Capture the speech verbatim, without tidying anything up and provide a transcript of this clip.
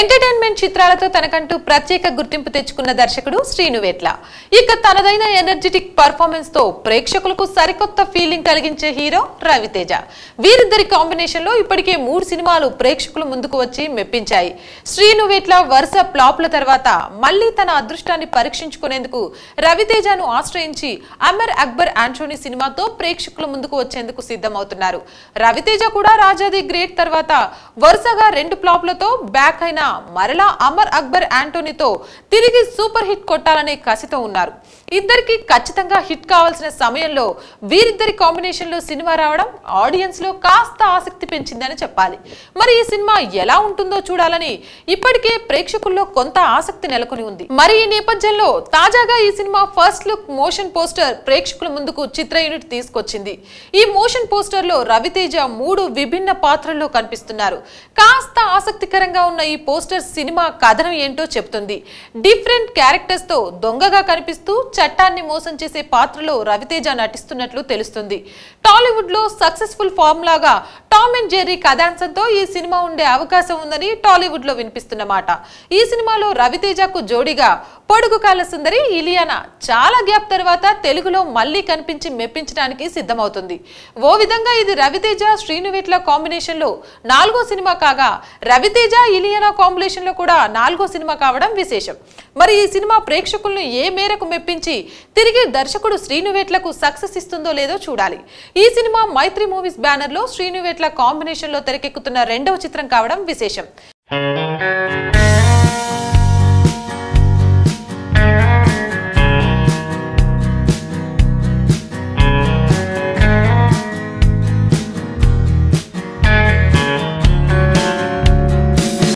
Entertainment చిత్రాలతో తనకంటూ ప్రత్యేక గుర్తింపు తెచ్చుకున్న దర్శకుడు శ్రీను వేట్ల. ఇక తనదైన ఎనర్జెటిక్ పర్ఫార్మెన్స్ తో ప్రేక్షకులకు సరికొత్త ఫీలింగ్ కలిగించే హీరో రవితేజ. వీరిద్దరి కాంబినేషన్ లో ఇప్పటికే మూడు సినిమాలు ప్రేక్షకుల ముందుకు వచ్చి మెప్పించాయి. శ్రీను వేట్ల వరుస ఫ్లాప్ల తర్వాత మళ్ళీ తన అదృష్టాన్ని పరీక్షించుకునేందుకు రవితేజను ఆశ్రయించి అమర్ అక్బర్ ఆంటోనీ సినిమాతో ప్రేక్షకుల ముందుకు వచ్చేందుకు సిద్ధమవుతున్నారు. రవితేజ కూడా రాజాది గ్రేట్ తర్వాత వరుసగా రెండు ఫ్లాప్లతో బ్యాక్ అయిన మరలా అమర్ అక్బర్ ఆంటోనీతో తిరిగి సూపర్ హిట్ కొట్టాలనే కసితో ఉన్నారు. ఇద్దరికి ఖచ్చితంగా హిట్ కావాల్సిన సమయంలో వీరిద్దరి కాంబినేషన్ లో సినిమా రావడం ఆడియన్స్ లో కాస్త ఆసక్తి పెంచిందని చెప్పాలి. మరి ఈ సినిమా ఎలా ఉంటుందో చూడాలని ఇప్పటికే ప్రేక్షకుల్లో కొంత ఆసక్తి నెలకొని ఉంది. మరి ఈ నేపథ్యంలో తాజాగా ఈ సినిమా ఫస్ట్ లుక్ మోషన్ పోస్టర్ ప్రేక్షకుల ముందుకు చిత్ర యూనిట్ తీసుకొచ్చింది. ఈ మోషన్ పోస్టర్ లో రవితేజ మూడు విభిన్న పాత్రల్లో కనిపిస్తున్నారు. కాస్త ఆసక్తికరంగా ఉన్న ఈ పోస్టర్ సినిమా కథనం ఏంటో చెప్తుంది. డిఫరెంట్ క్యారెక్టర్స్ తో దొంగగా కనిపిస్తూ చట్టాన్ని మోసం చేసే పాత్రలో రవితేజ నటిస్తున్నట్లు తెలుస్తుంది. టాలీవుడ్ లో సక్సెస్ఫుల్ ఫార్ములాగా టామ్ అండ్ జెర్రీ కథాంశంతో ఈ సినిమా ఉండే అవకాశం ఉందని టాలీవుడ్ లో వినిపిస్తున్నమాట. ఈ సినిమాలో రవితేజకు జోడిగా పొడుగు కాళ్ళ సుందరి ఇలియానా చాలా గ్యాప్ తర్వాత తెలుగులో మళ్లీ కనిపించి మెప్పించడానికి సిద్ధమవుతుంది. ఓ విధంగా ఇది రవితేజ శ్రీను వేట్ల కాంబినేషన్ లో నాలుగో సినిమా కాగా రవితేజ ఇలియానా కాంబినేషన్ లో కూడా నాలుగో సినిమా కావడం విశేషం. మరి ఈ సినిమా ప్రేక్షకులను ఏ మేరకు మెప్పించి తిరిగి దర్శకుడు శ్రీను వేట్లకు సక్సెస్ ఇస్తుందో లేదో చూడాలి. ఈ సినిమా మైత్రి మూవీస్ బ్యానర్ లో శ్రీను వేట్ల కాంబినేషన్ లో తెరకెక్కుతున్న రెండవ చిత్రం కావడం విశేషం.